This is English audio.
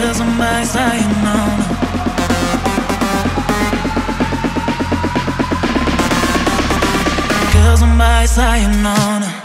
tears on my side now. Tears on my side now.